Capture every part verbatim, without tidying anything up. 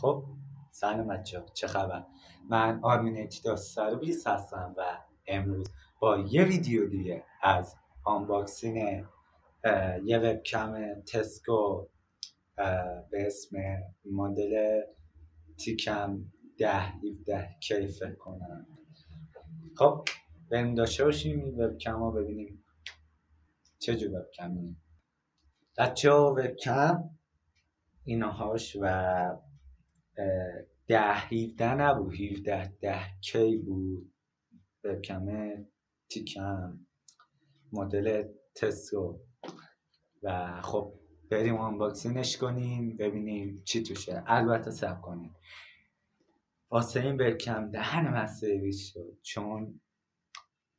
خب سلام بچه‌ها، چه خبر؟ من آرمین داستارویز هستم و امروز با یه ویدیو دیگه از آنباکسینگ یه وبکم تسکو به اسم مدل تی کم هزار و هفده کی فکر کنم. خب بریم داشته باشیم این وبکم رو ببینیم چه جور وبکمی. بچه‌ها وبکم اینهاش و ده هفده نبود، هفده ده کی بود. وبکم تی کم مدل تسکو و خب بریم آنباکسینگش کنیم ببینیم چی توشه. البته صبر کنیم، واسه این وبکم دهنم از سرویس شد، چون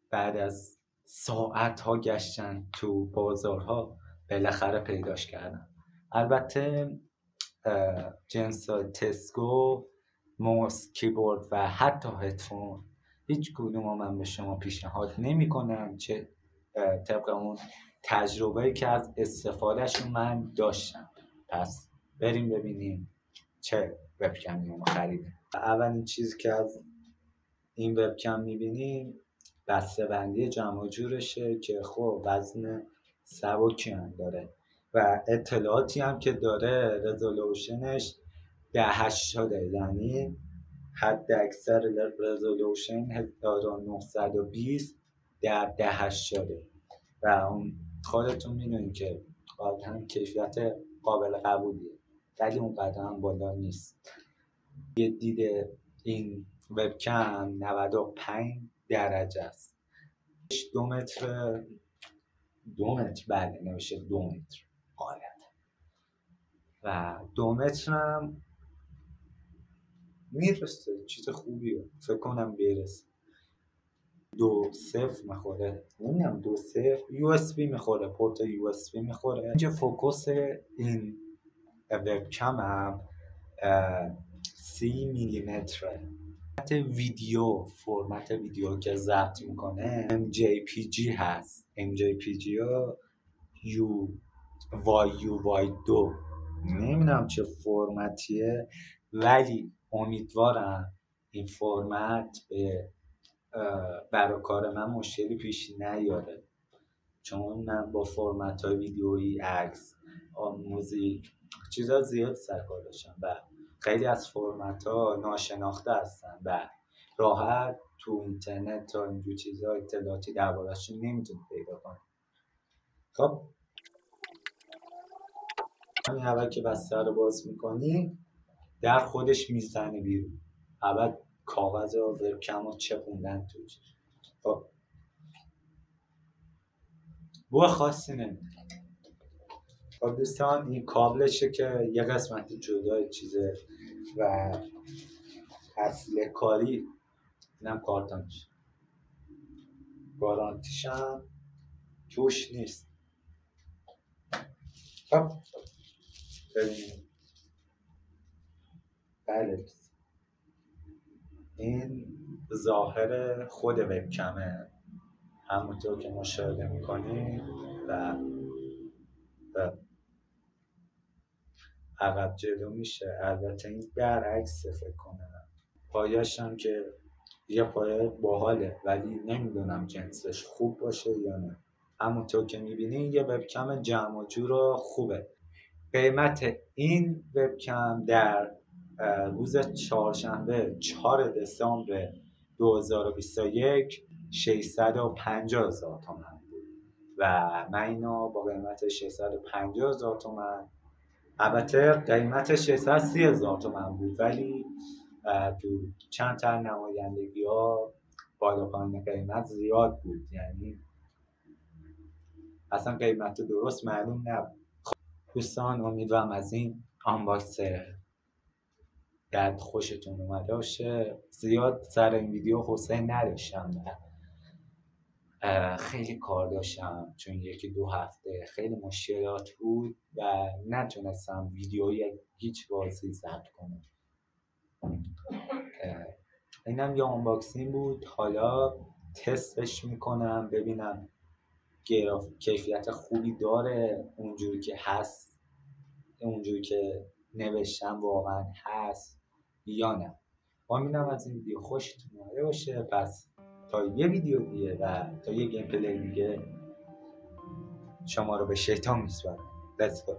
بعد از ساعت ها گشتن تو بازارها بالاخره پیداش کردم. البته جنس تسکو، موس، کیبورد و حتی هدفون هیچ کدوم من به شما پیشنهاد نمی کنم، چه طبق اون تجربه که از استفادهش من داشتم. پس بریم ببینیم چه وبکمی ما خریدیم. اولین چیزی که از این وبکم میبینیم بسته بندی جمع جورشه که خب وزن سبکی هم داره و اطلاعاتی هم که داره رزولوشنش ده هشتاد، یعنی حد اکثر رزولوشن هزار و نهصد و بیست در ده هشتاد و خودتون میدونید که قطعا کیفیت قابل قبولیه ولی اون قطعا بالا نیست. یه دید این وبکم نود و پنج درجه است، دو متر دو متر بله نمیشه دو متر غالبا و دو متر هم میرسه، چیز خوبیه فکر کنم برسه. دو صفر میخوره، نمیدونم دو صفر یو اس بی میخوره، پورت یو اس بی میخوره. اینجا فوکوس این وبکم هم سی میلیمتره. فرمت ویدیو فرمت ویدیو که ضبط میکنه ام جی پی جی هست. ام جی پی جی ها یو وای یو وای دو نمیدونم چه فرمتیه ولی امیدوارم این فرمت به برای کار من مشکلی پیش نیاره، چون من با فرمت های ویدیویی، عکس، موزیک، چیزا زیاد سرکار داشتم و خیلی از فرمت ها ناشناخته هستن و راحت تو اینترنت تا اینجور چیزها اطلاعاتی درباره‌شون نمیتونید پیدا کنید. خب همین اول که بسته رو باز میکنی در خودش میزنه بیرون، اول کاغذ رو وبکم رو چپوندن توش. خب بو خاصی نمیده. خب دوستان این کابلشه که یه قسمت جدای چیزه و اصل کاری اینم کارتانش، گارانتیش هم توش نیست. خب ببینیم بله این ظاهر خود وبکمه همونطور که مشاهده میکنیم و عقب جلو میشه. البته این برعکس فکر کنم، پایش هم که یه پایه باحاله ولی نمیدونم جنسش خوب باشه یا نه. همونطور که میبینین یه وبکم جمع و جور خوبه. قیمت این وبکم در روز چهارشنبه چهار دسامبر دو هزار و بیست و یک ششصد و پنجاه هزار تومان بود و من اینو با قیمت ششصد و پنجاه هزار تومان، البته قیمت ششصد و سی هزار تومان بود ولی تو چند تا نمایندگی ها بالا پایین قیمت زیاد بود، یعنی اصلا قیمت درست معلوم نبود. دوستان امیدوارم از این آنباکسینگ درد خوشتون اومده باشه. زیاد سر این ویدیو حسین نداشتم، خیلی کار داشتم چون یکی دو هفته خیلی مشکلات بود و نتونستم ویدیویی هیچ واسه ضبط کنم. اینم یه آنباکسینگ بود، حالا تستش میکنم ببینم کیفیت خوبی داره اونجوری که هست، اونجوری که نوشتم واقعا هست یا نه. امیدوارم از این ویدیو خوشتون اومده باشه. پس تا یه ویدیو دیگه و تا یه گیم پلی دیگه شما رو به شیطان میسپارم. Let's go.